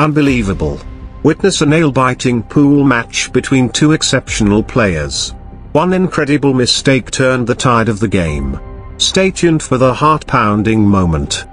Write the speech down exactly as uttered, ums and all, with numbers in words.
Unbelievable. Witness a nail-biting pool match between two exceptional players. One incredible mistake turned the tide of the game. Stay tuned for the heart-pounding moment.